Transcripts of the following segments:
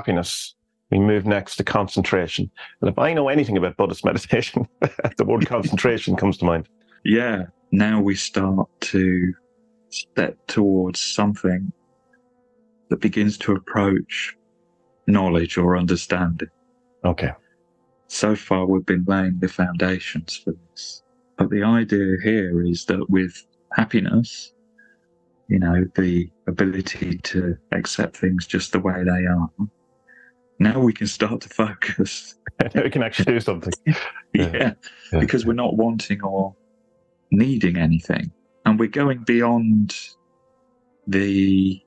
happiness, we move next to concentration. And if I know anything about Buddhist meditation, the word concentration comes to mind. Yeah. Now we start to step towards something that begins to approach knowledge or understanding. Okay. So far, we've been laying the foundations for this. But the idea here is that with happiness, you know, the ability to accept things just the way they are, now we can start to focus. We can actually do something. Yeah, because we're not wanting or needing anything. And we're going beyond the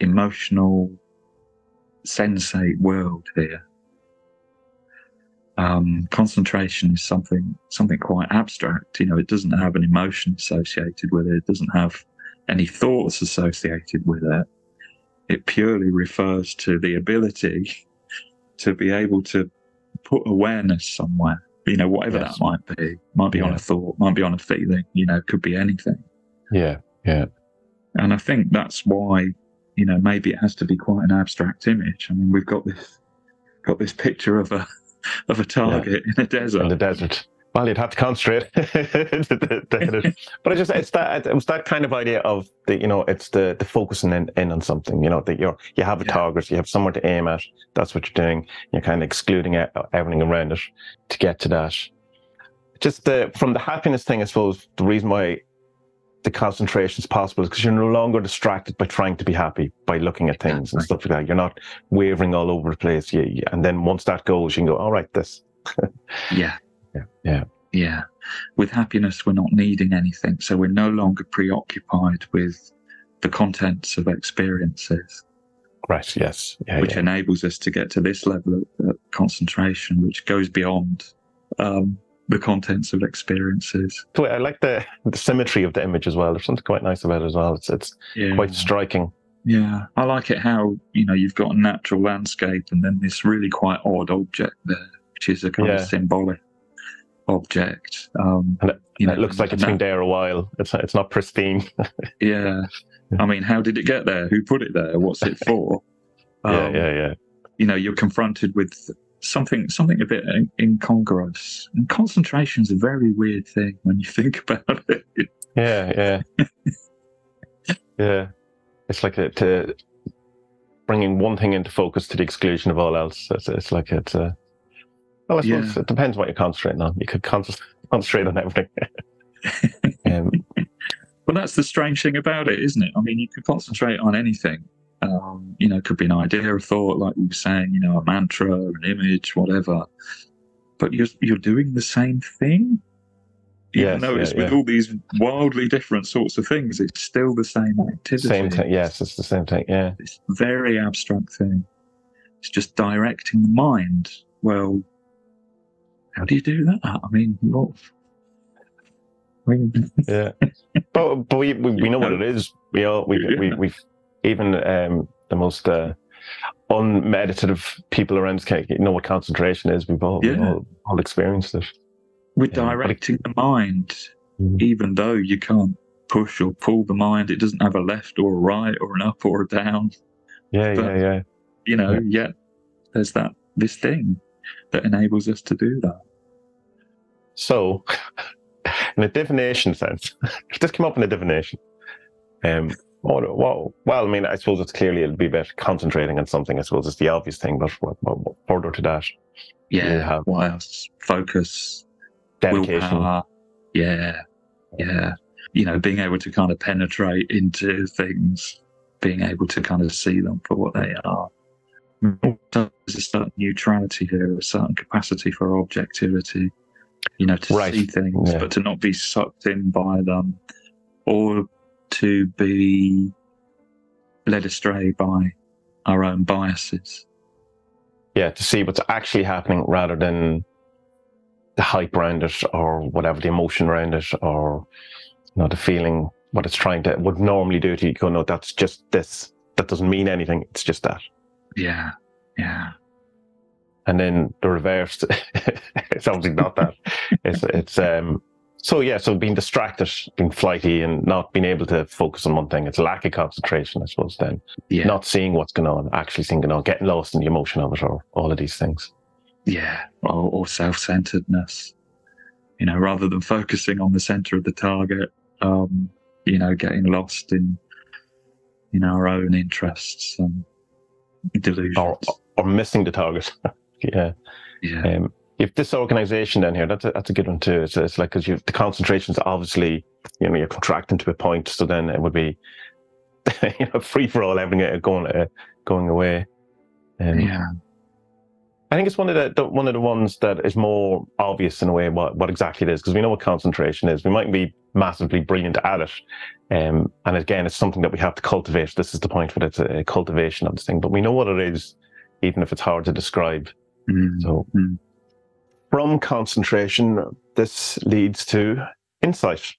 emotional, sensate world here. Concentration is something quite abstract. You know, it doesn't have an emotion associated with it. It doesn't have any thoughts associated with it. It purely refers to the ability to be able to put awareness somewhere, you know, whatever that might be. Might be on a thought, might be on a feeling, you know, could be anything. Yeah, yeah. And I think that's why, you know, maybe it has to be quite an abstract image. I mean, we've got this picture of a target in a desert. In the desert. Well, you'd have to concentrate. But it was that kind of idea of the, you know, it's the focusing in on something, you know, that you have a target, you have somewhere to aim at. That's what you're doing. You're kind of excluding everything around it to get to that. Just from the happiness thing, I suppose the reason why the concentration is possible is because you're no longer distracted by trying to be happy, by looking at things and stuff like that. You're not wavering all over the place. And then once that goes, you can go, all right, this. Yeah. With happiness, we're not needing anything. So we're no longer preoccupied with the contents of experiences. Right, yes. Yeah, which enables us to get to this level of concentration, which goes beyond the contents of experiences. So I like the symmetry of the image as well. There's something quite nice about it as well. It's quite striking. Yeah, I like it how, you know, you've got a natural landscape and then this really quite odd object there, which is a kind of symbolic object. And it looks like it's been there a while. It's not pristine. I mean, how did it get there? Who put it there? What's it for? You know, you're confronted with something a bit incongruous. And concentration's a very weird thing when you think about it. It's like bringing one thing into focus to the exclusion of all else. It's like it's well, I suppose it depends what you're concentrating on. You could concentrate on everything. Well, that's the strange thing about it, isn't it? I mean, you could concentrate on anything. You know, it could be an idea, a thought, like we were saying, you know, a mantra, an image, whatever. But you're doing the same thing. You notice with all these wildly different sorts of things, it's still the same activity. Same thing, yes, it's the same thing, yeah. It's a very abstract thing. It's just directing the mind. Well, how do you do that? I mean, what? But we know what it is. We've even the most unmeditative people around us know what concentration is. We've all experienced it. We're directing the mind, even though you can't push or pull the mind. It doesn't have a left or a right or an up or a down. But you know, there's that this thing that enables us to do that. So, in a divination sense, if this came up in a divination, I mean, I suppose it's clearly it'll be about concentrating on something. I suppose it's the obvious thing, but further to that, what else? Focus, dedication, willpower. You know, being able to kind of penetrate into things, being able to kind of see them for what they are. There's a certain neutrality here, a certain capacity for objectivity, you know, to see things, but to not be sucked in by them or to be led astray by our own biases. Yeah, to see what's actually happening rather than the hype around it or whatever, the emotion around it or, you know, the feeling, what it's trying to, would normally do to you. Go, no, that's just this. That doesn't mean anything. It's just that. Yeah. And then the reverse, it's obviously not that. It's So yeah, so being distracted, being flighty and not being able to focus on one thing, it's lack of concentration, I suppose, then. Yeah. Not seeing what's going on, actually seeing going on, getting lost in the emotion of it or all of these things. Yeah, or self-centeredness. You know, rather than focusing on the center of the target, you know, getting lost in our own interests and delusions. Or missing the target. Yeah. Yeah. If this organization down here, that's a good one too. It's like, because the concentration's obviously, you know, you're contracting to a point, so then it would be, you know, free for all, having it going away. Yeah. I think it's one of the ones that is more obvious in a way what exactly it is, because we know what concentration is. We might be massively brilliant at it, and again, it's something that we have to cultivate. This is the point where it's a cultivation of this thing, but we know what it is, even if it's hard to describe. Mm. So. Mm. From concentration, this leads to insight.